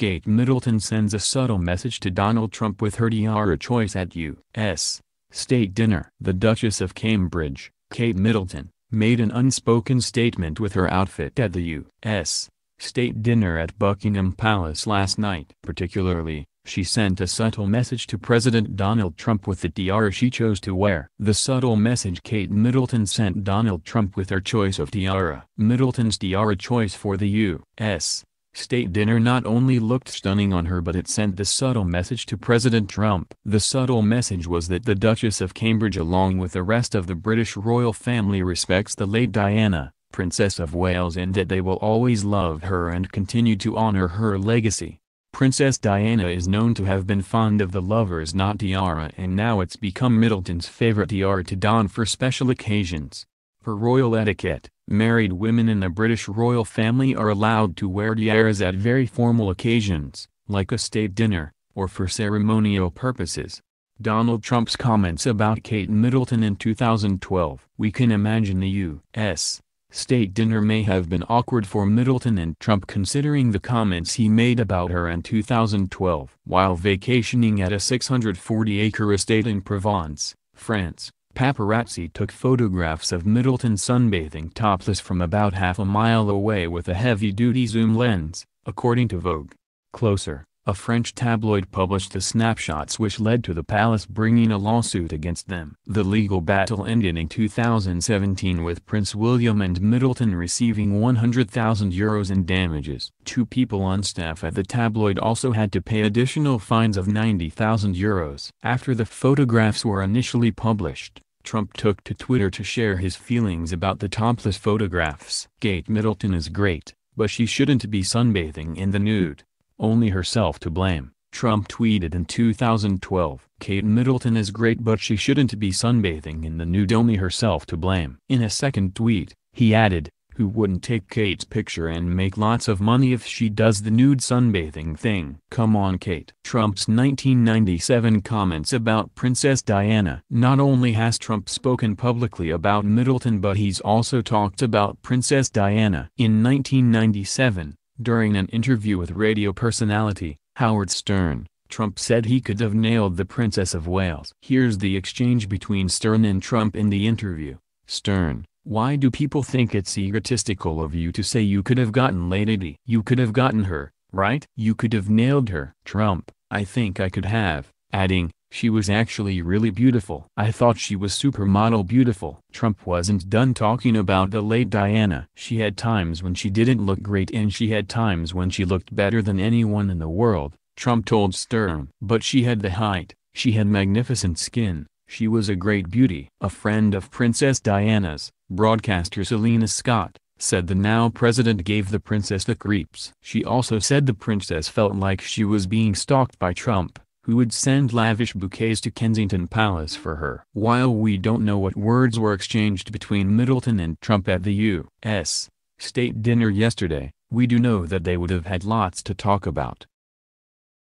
Kate Middleton sends a subtle message to Donald Trump with her tiara choice at U.S. State Dinner. The Duchess of Cambridge, Kate Middleton, made an unspoken statement with her outfit at the U.S. State Dinner at Buckingham Palace last night. Particularly, she sent a subtle message to President Donald Trump with the tiara she chose to wear. The subtle message Kate Middleton sent Donald Trump with her choice of tiara. Middleton's tiara choice for the U.S. State Dinner not only looked stunning on her, but it sent the subtle message to President Trump. The subtle message was that the Duchess of Cambridge, along with the rest of the British royal family, respects the late Diana, Princess of Wales, and that they will always love her and continue to honor her legacy. Princess Diana is known to have been fond of the Lovers Not tiara, and now it's become Middleton's favorite tiara to don for special occasions. For royal etiquette, married women in the British royal family are allowed to wear tiaras at very formal occasions, like a state dinner, or for ceremonial purposes. Donald Trump's comments about Kate Middleton in 2012. We can imagine the U.S. State Dinner may have been awkward for Middleton and Trump, considering the comments he made about her in 2012. While vacationing at a 640-acre estate in Provence, France, paparazzi took photographs of Middleton sunbathing topless from about half a mile away with a heavy-duty zoom lens, according to Vogue. Closer, a French tabloid, published the snapshots, which led to the palace bringing a lawsuit against them. The legal battle ended in 2017 with Prince William and Middleton receiving €100,000 in damages. Two people on staff at the tabloid also had to pay additional fines of €90,000. After the photographs were initially published, Trump took to Twitter to share his feelings about the topless photographs. Kate Middleton is great, but she shouldn't be sunbathing in the nude. Only herself to blame, Trump tweeted in 2012. Kate Middleton is great, but she shouldn't be sunbathing in the nude. Only herself to blame. In a second tweet, he added, "Who wouldn't take Kate's picture and make lots of money if she does the nude sunbathing thing? Come on, Kate." Trump's 1997 comments about Princess Diana. Not only has Trump spoken publicly about Middleton, but he's also talked about Princess Diana. In 1997, during an interview with radio personality Howard Stern, Trump said he could have nailed the Princess of Wales. Here's the exchange between Stern and Trump in the interview. Stern: "Why do people think it's egotistical of you to say you could have gotten Lady? You could have gotten her, right? You could have nailed her." Trump: "I think I could have," adding, "She was actually really beautiful. I thought she was supermodel beautiful." Trump wasn't done talking about the late Diana. "She had times when she didn't look great, and she had times when she looked better than anyone in the world," Trump told Stern. "But she had the height, she had magnificent skin, she was a great beauty." A friend of Princess Diana's, broadcaster Selina Scott, said the now president gave the princess the creeps. She also said the princess felt like she was being stalked by Trump, who would send lavish bouquets to Kensington Palace for her. While we don't know what words were exchanged between Middleton and Trump at the U.S. State Dinner yesterday, we do know that they would have had lots to talk about.